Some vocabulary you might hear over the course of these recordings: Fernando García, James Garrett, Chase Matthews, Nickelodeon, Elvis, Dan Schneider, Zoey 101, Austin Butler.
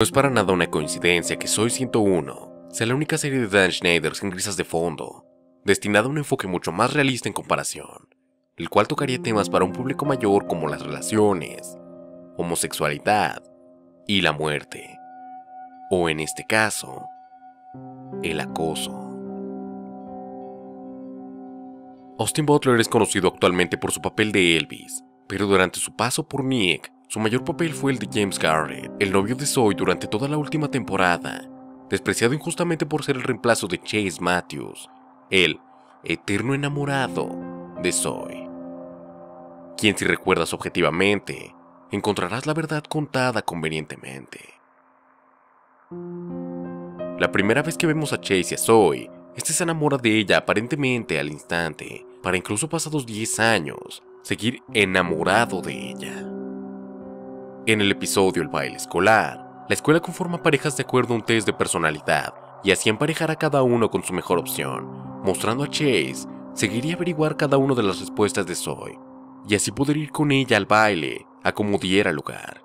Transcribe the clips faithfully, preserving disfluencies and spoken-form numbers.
No es para nada una coincidencia que Zoey ciento uno sea la única serie de Dan Schneider sin risas de fondo, destinada a un enfoque mucho más realista en comparación, el cual tocaría temas para un público mayor como las relaciones, homosexualidad y la muerte, o en este caso, el acoso. Austin Butler es conocido actualmente por su papel de Elvis, pero durante su paso por Nick, su mayor papel fue el de James Garrett, el novio de Zoey durante toda la última temporada, despreciado injustamente por ser el reemplazo de Chase Matthews, el eterno enamorado de Zoey. Quien, si recuerdas objetivamente, encontrarás la verdad contada convenientemente. La primera vez que vemos a Chase y a Zoey, este se enamora de ella aparentemente al instante, para incluso pasados diez años, seguir enamorado de ella. En el episodio El baile escolar, la escuela conforma parejas de acuerdo a un test de personalidad y así emparejar a cada uno con su mejor opción, mostrando a Chase seguiría averiguar cada una de las respuestas de Zoey y así poder ir con ella al baile a como diera lugar.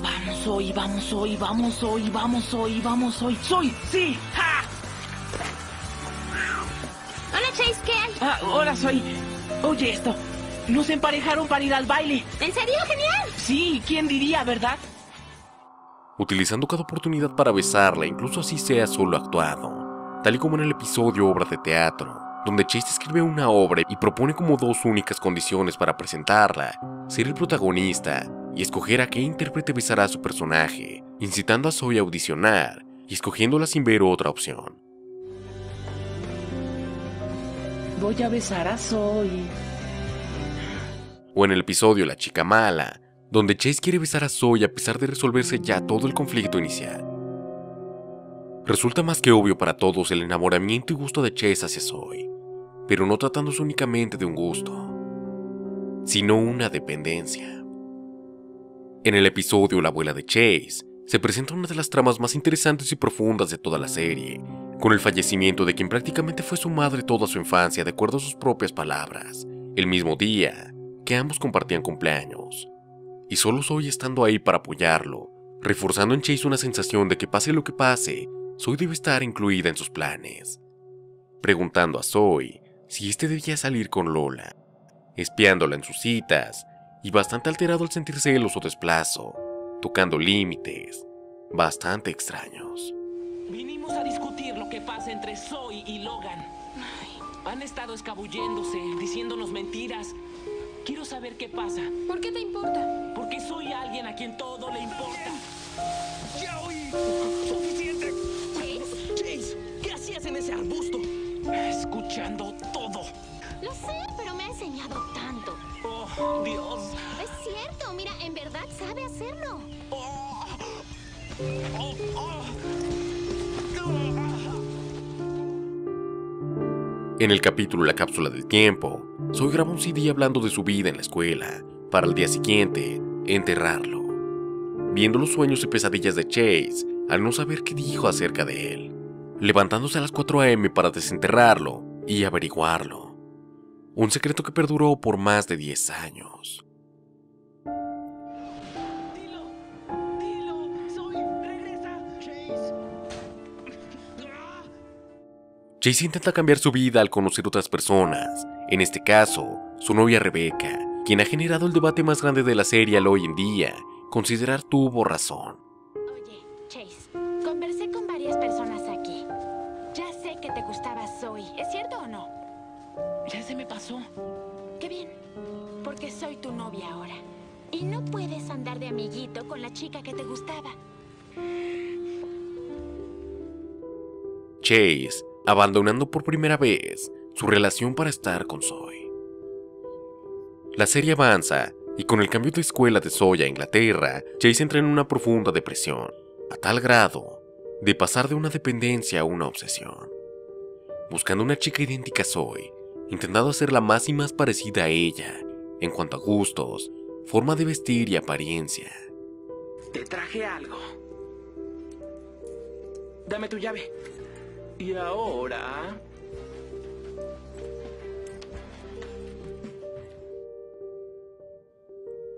Vamos Zoey, vamos Zoey, vamos Zoey, vamos Zoey, vamos Zoey, Zoey, sí, ja. Hola Chase, ¿qué hay? Ah, hola Zoey, oye esto. Nos emparejaron para ir al baile. ¿En serio? ¡Genial! Sí, ¿quién diría, verdad? Utilizando cada oportunidad para besarla, incluso así sea solo actuado, tal y como en el episodio Obra de Teatro, donde Chase escribe una obra y propone como dos únicas condiciones para presentarla, ser el protagonista y escoger a qué intérprete besará a su personaje, incitando a Zoey a audicionar y escogiéndola sin ver otra opción. Voy a besar a Zoey. O en el episodio La chica mala, donde Chase quiere besar a Zoey a pesar de resolverse ya todo el conflicto inicial. Resulta más que obvio para todos el enamoramiento y gusto de Chase hacia Zoey, pero no tratándose únicamente de un gusto, sino una dependencia. En el episodio La abuela de Chase, se presenta una de las tramas más interesantes y profundas de toda la serie, con el fallecimiento de quien prácticamente fue su madre toda su infancia de acuerdo a sus propias palabras, el mismo día que ambos compartían cumpleaños, y solo Zoey estando ahí para apoyarlo, reforzando en Chase una sensación de que pase lo que pase, Zoey debe estar incluida en sus planes, preguntando a Zoey si éste debía salir con Lola, espiándola en sus citas, y bastante alterado al sentir celos o desplazo, tocando límites bastante extraños. Vinimos a discutir lo que pasa entre Zoey y Logan. Ay, han estado escabulléndose, diciéndonos mentiras. Quiero saber qué pasa. ¿Por qué te importa? Porque Zoey alguien a quien todo le importa. ¡Ya oí! ¡Suficiente! ¿Chase? Chase, ¿qué hacías en ese arbusto? Escuchando todo. Lo sé, pero me ha enseñado tanto. ¡Oh, Dios! Es cierto, mira, en verdad sabe hacerlo. Oh, oh, oh. En el capítulo La cápsula del tiempo, Zoey graba un C D hablando de su vida en la escuela, para el día siguiente, enterrarlo, viendo los sueños y pesadillas de Chase al no saber qué dijo acerca de él, levantándose a las cuatro a m para desenterrarlo y averiguarlo, un secreto que perduró por más de diez años. Dilo, dilo, Zoey, regresa, Chase. Chase intenta cambiar su vida al conocer otras personas, en este caso, su novia Rebecca, quien ha generado el debate más grande de la serie al hoy en día, considerar tuvo razón. Oye, Chase, conversé con varias personas aquí. Ya sé que te gustaba Zoey, ¿es cierto o no? Ya se me pasó. Qué bien, porque soy tu novia ahora. Y no puedes andar de amiguito con la chica que te gustaba. Chase, abandonando por primera vez su relación para estar con Zoey. La serie avanza, y con el cambio de escuela de Zoey a Inglaterra, Chase entra en una profunda depresión, a tal grado de pasar de una dependencia a una obsesión, buscando una chica idéntica a Zoey, intentando hacerla más y más parecida a ella, en cuanto a gustos, forma de vestir y apariencia. Te traje algo. Dame tu llave. Y ahora...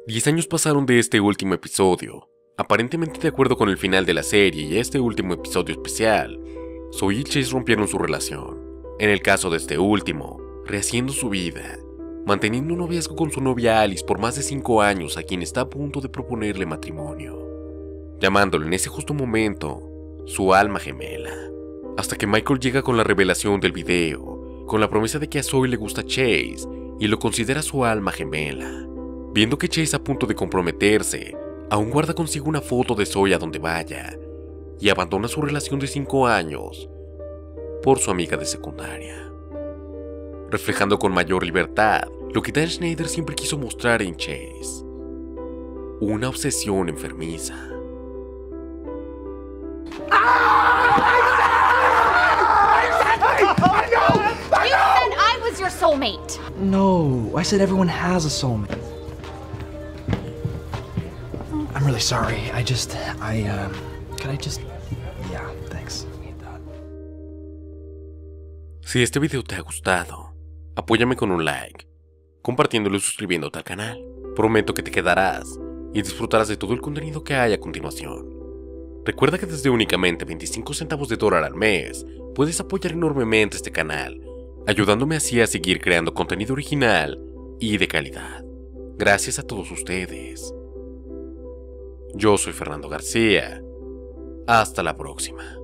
Diez años pasaron de este último episodio, Aparentemente de acuerdo con el final de la serie y este último episodio especial, Zoey y Chase rompieron su relación, en el caso de este último, rehaciendo su vida, manteniendo un noviazgo con su novia Alice por más de cinco años a quien está a punto de proponerle matrimonio, llamándolo en ese justo momento su alma gemela, hasta que Michael llega con la revelación del video, con la promesa de que a Zoey le gusta Chase y lo considera su alma gemela. Viendo que Chase a punto de comprometerse, aún guarda consigo una foto de Zoey a donde vaya y abandona su relación de cinco años por su amiga de secundaria. Reflejando con mayor libertad lo que Dan Schneider siempre quiso mostrar en Chase, una obsesión enfermiza. Soulmate. No, I said everyone has a soulmate. I'm really sorry. I just, I, um, can I just, yeah, thanks. Si este video te ha gustado, apóyame con un like, compartiéndolo y suscribiéndote al canal. Prometo que te quedarás y disfrutarás de todo el contenido que hay a continuación. Recuerda que desde únicamente veinticinco centavos de dólar al mes puedes apoyar enormemente este canal, ayudándome así a seguir creando contenido original y de calidad. Gracias a todos ustedes. Yo soy Fernando García. Hasta la próxima.